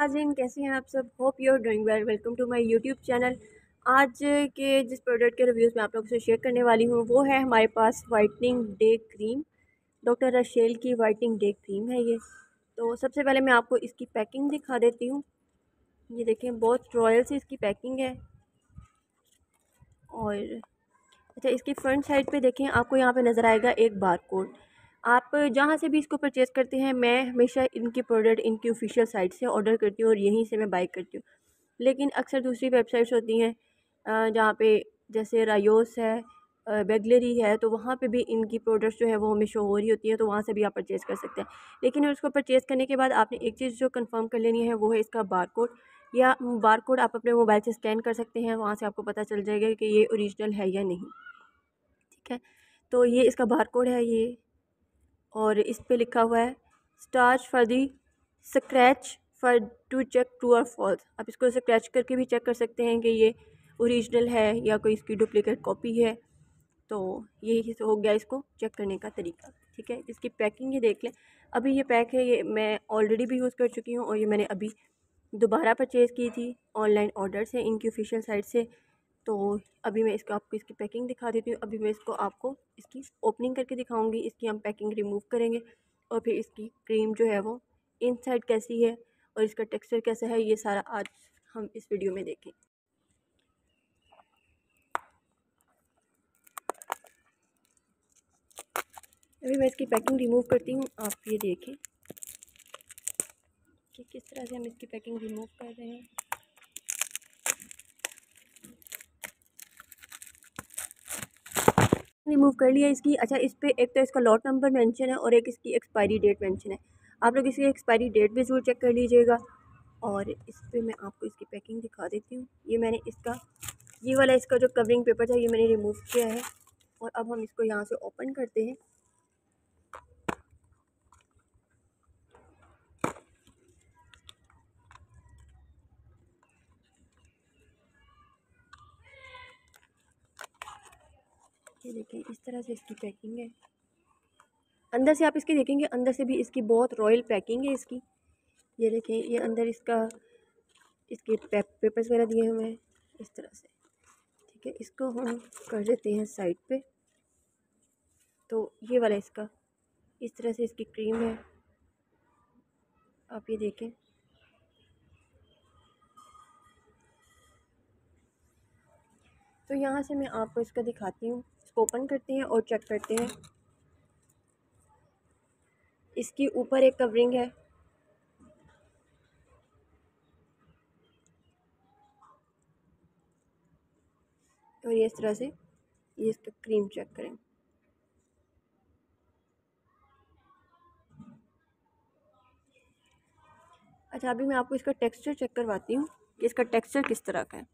नाज़रीन, कैसे हैं आप सब? Hope you are doing well. Welcome to my YouTube channel. आज के जिस प्रोडक्ट के रिव्यूज़ मैं आप लोगों से शेयर करने वाली हूँ वो है हमारे पास whitening day cream. Doctor Rachel की वाइटनिंग डे क्रीम है ये। तो सबसे पहले मैं आपको इसकी पैकिंग दिखा देती हूँ। ये देखें, बहुत रॉयल सी इसकी पैकिंग है। और अच्छा, इसकी फ्रंट साइड पर देखें, आपको यहाँ पर नज़र आएगा एक बार कोड। आप जहाँ से भी इसको परचेज़ करते हैं, मैं हमेशा इनके प्रोडक्ट इनकी ऑफिशियल साइट से ऑर्डर करती हूँ और यहीं से मैं बाई करती हूँ। लेकिन अक्सर दूसरी वेबसाइट्स होती हैं जहाँ पे जैसे रायोस है, बेगलरी है, तो वहाँ पे भी इनकी प्रोडक्ट्स जो है वो हमें शो हो रही होती हैं, तो वहाँ से भी आप परचेज़ कर सकते हैं। लेकिन उसको परचेज़ करने के बाद आपने एक चीज़ जो कन्फर्म कर लेनी है वो है इसका बारकोड। या बारकोड आप अपने मोबाइल से स्कैन कर सकते हैं, वहाँ से आपको पता चल जाएगा कि ये ओरिजिनल है या नहीं। ठीक है, तो ये इसका बारकोड है ये, और इस पे लिखा हुआ है starch for the scratch for to check true और फॉल्स। आप इसको स्क्रैच करके भी चेक कर सकते हैं कि ये ओरिजिनल है या कोई इसकी डुप्लीकेट कॉपी है। तो यही हो गया इसको चेक करने का तरीका। ठीक है, इसकी पैकिंग ये देख लें। अभी ये पैक है, ये मैं ऑलरेडी भी यूज़ कर चुकी हूँ और ये मैंने अभी दोबारा परचेज़ की थी ऑनलाइन ऑर्डर से इनकी ऑफिशियल साइट से। तो अभी मैं इसको आपको इसकी पैकिंग दिखा देती हूँ। अभी मैं इसको आपको इसकी ओपनिंग करके दिखाऊंगी। इसकी हम पैकिंग रिमूव करेंगे और फिर इसकी क्रीम जो है वो इनसाइड कैसी है और इसका टेक्सचर कैसा है, ये सारा आज हम इस वीडियो में देखें। अभी मैं इसकी पैकिंग रिमूव करती हूँ, आप ये देखें कि किस तरह से हम इसकी पैकिंग रिमूव कर रहे हैं। रिमूव कर लिया इसकी। अच्छा, इस पे एक तो इसका लॉट नंबर मेंशन है और एक इसकी एक्सपायरी डेट मेंशन है। आप लोग इसकी एक्सपायरी डेट भी ज़रूर चेक कर लीजिएगा। और इस पे मैं आपको इसकी पैकिंग दिखा देती हूँ। ये मैंने इसका ये वाला इसका जो कवरिंग पेपर था ये मैंने रिमूव किया है और अब हम इसको यहाँ से ओपन करते हैं। ये देखिए, इस तरह से इसकी पैकिंग है। अंदर से आप इसके देखेंगे, अंदर से भी इसकी बहुत रॉयल पैकिंग है इसकी। ये देखिए, ये अंदर इसका इसके पेपर्स वगैरह दिए हुए हैं इस तरह से। ठीक है, इसको हम कर देते हैं साइड पे। तो ये वाला इसका इस तरह से इसकी क्रीम है, आप ये देखें। तो यहाँ से मैं आपको इसका दिखाती हूँ, इसको ओपन करते हैं और चेक करते हैं। इसकी ऊपर एक कवरिंग है, और ये इस तरह से ये इसका क्रीम चेक करें। अच्छा, अभी मैं आपको इसका टेक्सचर चेक करवाती हूँ कि इसका टेक्सचर किस तरह का है।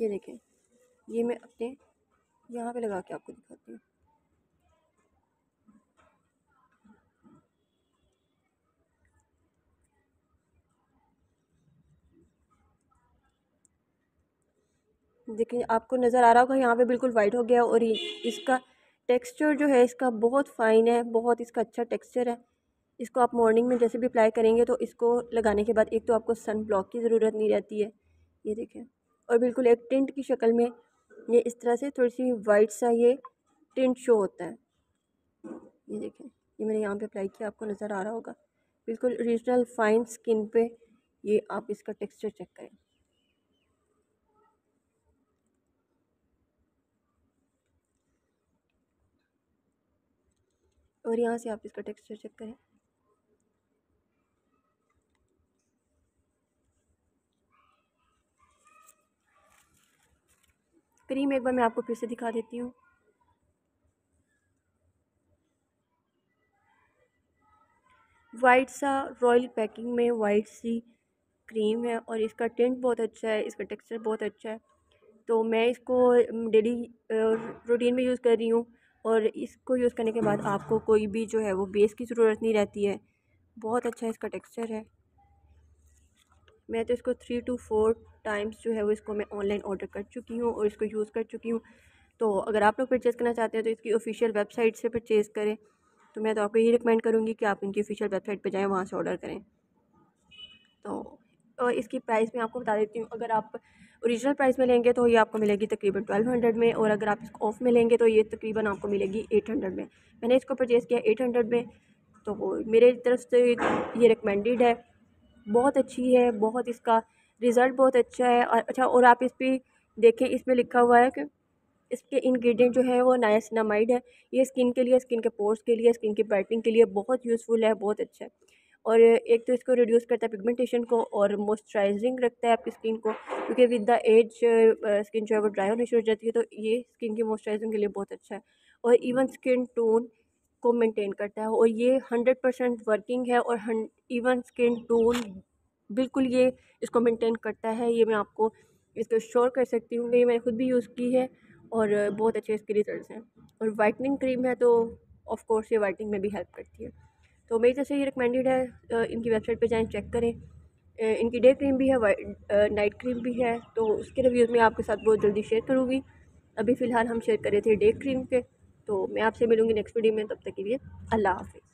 ये देखें, ये मैं अपने यहाँ पे लगा के आपको दिखाती हूँ। देखिए, आपको नज़र आ रहा होगा यहाँ पे बिल्कुल वाइट हो गया और इसका टेक्सचर जो है इसका बहुत फ़ाइन है, बहुत इसका अच्छा टेक्सचर है। इसको आप मॉर्निंग में जैसे भी अप्लाई करेंगे तो इसको लगाने के बाद एक तो आपको सन ब्लॉक की ज़रूरत नहीं रहती है। ये देखें, और बिल्कुल एक टिंट की शक्ल में ये इस तरह से थोड़ी सी वाइट सा ये टिंट शो होता है। ये देखें, ये मैंने यहाँ पे अप्लाई किया, आपको नज़र आ रहा होगा बिल्कुल ओरिजिनल फाइन स्किन पे। ये आप इसका टेक्सचर चेक करें। और यहाँ से आप इसका टेक्सचर चेक करें। क्रीम एक बार मैं आपको फिर से दिखा देती हूँ। वाइट सा रॉयल पैकिंग में वाइट सी क्रीम है और इसका टिंट बहुत अच्छा है, इसका टेक्सचर बहुत अच्छा है। तो मैं इसको डेली रूटीन में यूज़ कर रही हूँ और इसको यूज़ करने के बाद आपको कोई भी जो है वो बेस की ज़रूरत नहीं रहती है। बहुत अच्छा इसका टेक्सचर है। मैं तो इसको 3 to 4 टाइम्स जो है वो इसको मैं ऑनलाइन ऑर्डर कर चुकी हूँ और इसको यूज़ कर चुकी हूँ। तो अगर आप लोग परचेज़ करना चाहते हैं तो इसकी ऑफिशियल वेबसाइट से परचेज़ करें। तो मैं तो आपको यही रिकमेंड करूँगी कि आप इनकी ऑफिशियल वेबसाइट पर जाएँ, वहाँ से ऑर्डर करें। तो इसकी प्राइस मैं आपको बता देती हूँ। अगर आप ओरिजिनल प्राइस में लेंगे तो ये आपको मिलेगी तकरीबन 1200 में, और अगर आप इसको ऑफ़ में लेंगे तो ये तकरीबन आपको मिलेगी 800 में। मैंने इसको परचेज़ किया 800 में, तो वो मेरे तरफ से ये रिकमेंडेड है, बहुत अच्छी है, बहुत इसका रिज़ल्ट बहुत अच्छा है। और अच्छा, और आप इस पर देखें, इसमें लिखा हुआ है कि इसके इंग्रेडिएंट जो है वो नायासिनामाइड है। ये स्किन के लिए, स्किन के पोर्स के लिए, स्किन की ब्राइटनिंग के लिए बहुत यूज़फुल है, बहुत अच्छा है। और एक तो इसको रिड्यूस करता है पिगमेंटेशन को, और मॉइस्चराइजिंग रखता है आपकी स्किन को, क्योंकि विद द एज स्किन जो है वो ड्राई होनी शुरू हो जाती है, तो ये स्किन की मॉइस्चराइजिंग के लिए बहुत अच्छा है। और इवन स्किन टोन को मेंटेन करता है, और ये 100% वर्किंग है, और इवन स्किन टोन बिल्कुल ये इसको मेंटेन करता है। ये मैं आपको इसको श्योर कर सकती हूँ, ये मैंने खुद भी यूज़ की है और बहुत अच्छे इसके रिजल्ट्स हैं। और वाइटनिंग क्रीम है, तो ऑफ कोर्स ये वाइटनिंग में भी हेल्प करती है। तो मेरी तरफ से ये रिकमेंडेड है। इनकी वेबसाइट पे जाएं, चेक करें। इनकी डे क्रीम भी है, नाइट क्रीम भी है, तो उसके रिव्यूज़ मैं आपके साथ बहुत जल्दी शेयर करूँगी। अभी फ़िलहाल हम शेयर कर रहे थे डे क्रीम के। तो मैं आपसे मिलूँगी नेक्स्ट वीडियो में, तब तक के लिए अल्लाह हाफ़िज़।